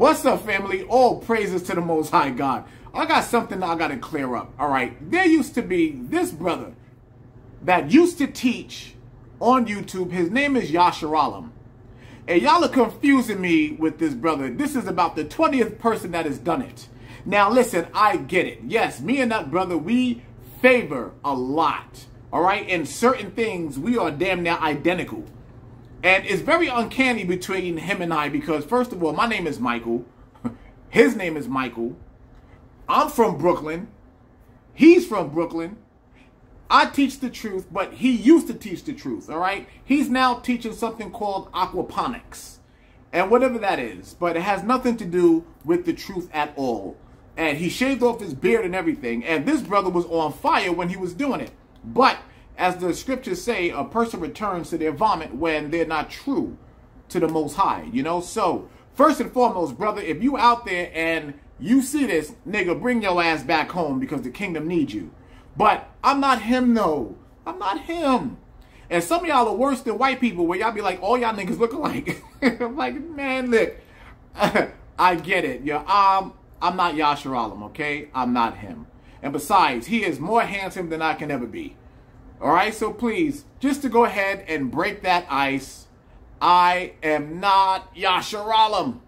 What's up, family? All praises to the Most High God. I got something I got to clear up, all right? There used to be this brother that used to teach on YouTube. His name is Yarashalam. And y'all are confusing me with this brother. This is about the 20th person that has done it. Now, listen, I get it. Yes, me and that brother, we favor a lot, all right? In certain things, we are damn near identical. And it's very uncanny between him and I because, first of all, my name is Michael. His name is Michael. I'm from Brooklyn. He's from Brooklyn. I teach the truth, but he used to teach the truth, all right? He's now teaching something called aquaponics and whatever that is, but it has nothing to do with the truth at all. And he shaved off his beard and everything, and this brother was on fire when he was doing it. But as the scriptures say, a person returns to their vomit when they're not true to the Most High, you know? So first and foremost, brother, if you out there and you see this, nigga, bring your ass back home because the kingdom needs you. But I'm not him, though. I'm not him. And some of y'all are worse than white people where y'all be like, all y'all niggas look alike. I'm like, man, look, I get it. Yeah, I'm not Yarashalam, okay? I'm not him. And besides, he is more handsome than I can ever be. All right? So please, just to go ahead and break that ice, I am not Yarashalam.